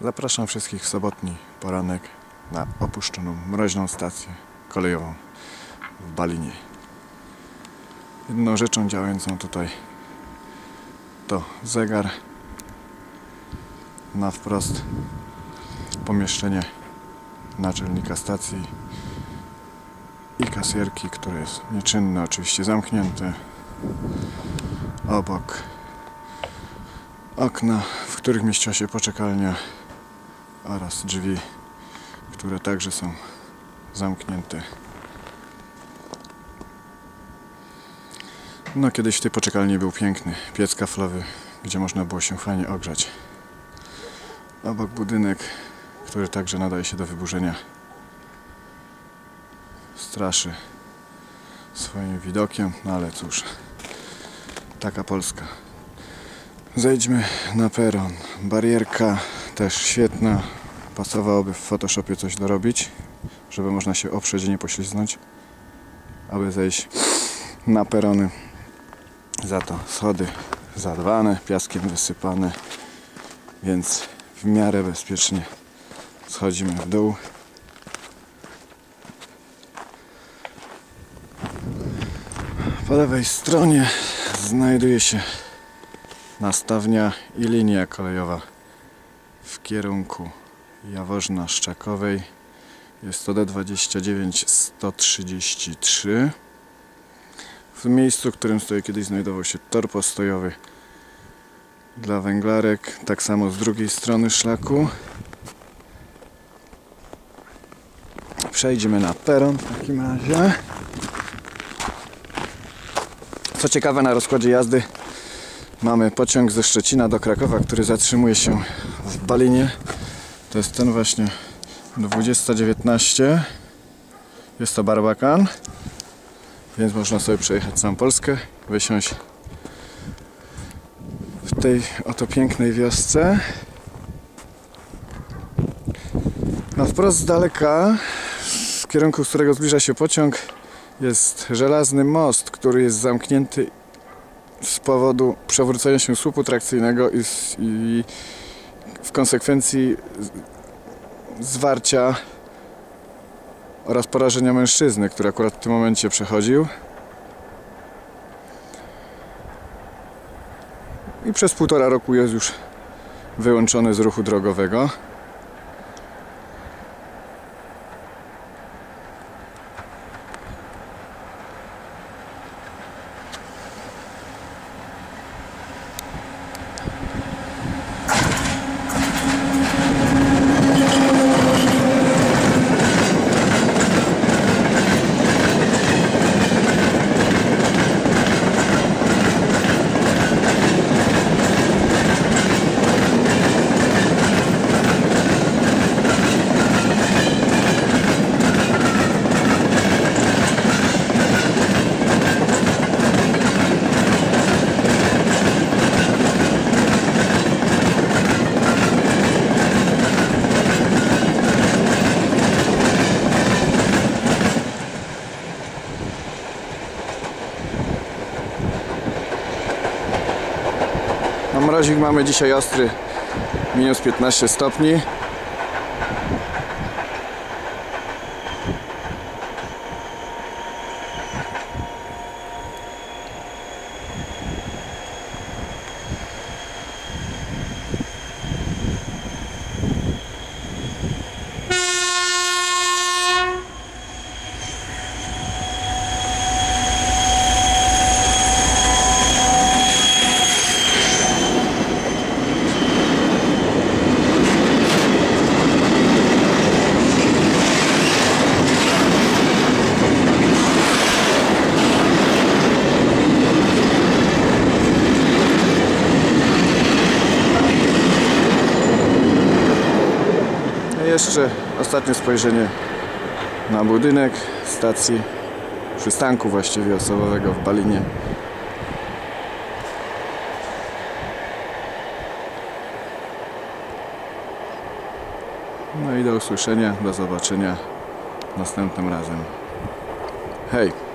Zapraszam wszystkich w sobotni poranek na opuszczoną, mroźną stację kolejową w Balinie. Jedną rzeczą działającą tutaj to zegar na wprost pomieszczenie naczelnika stacji i kasjerki, które jest nieczynne, oczywiście zamknięte. Obok okna, w których mieściła się poczekalnia, oraz drzwi, które także są zamknięte. No, kiedyś w tej poczekalni był piękny piec kaflowy, gdzie można było się fajnie ogrzać. Obok budynek, który także nadaje się do wyburzenia, straszy swoim widokiem, no ale cóż, taka Polska. Zejdźmy na peron. Barierka też świetna. Pasowałoby w Photoshopie coś dorobić, żeby można się oprzeć i nie poślizgnąć, aby zejść na perony. Za to schody zadwane, piaskiem wysypane, więc w miarę bezpiecznie schodzimy w dół. Po lewej stronie znajduje się nastawnia i linia kolejowa w kierunku Jaworzna Szczakowej. Jest to D29133. W miejscu, w którym stoi, kiedyś znajdował się tor postojowy dla węglarek. Tak samo z drugiej strony szlaku. Przejdziemy na peron w takim razie. Co ciekawe, na rozkładzie jazdy mamy pociąg ze Szczecina do Krakowa, który zatrzymuje się w Balinie. To jest ten właśnie D29133. Jest to Barbakan, więc można sobie przejechać całą Polskę, wysiąść w tej oto pięknej wiosce. A wprost z daleka, w kierunku, z którego zbliża się pociąg, jest żelazny most, który jest zamknięty z powodu przewrócenia się słupu trakcyjnego i w konsekwencji zwarcia oraz porażenia mężczyzny, który akurat w tym momencie przechodził. I przez 1,5 roku jest już wyłączony z ruchu drogowego. Mrozik mamy dzisiaj ostry, -15 stopni. Jeszcze ostatnie spojrzenie na budynek stacji, przystanku właściwie osobowego w Balinie. No i do usłyszenia, do zobaczenia następnym razem. Hej!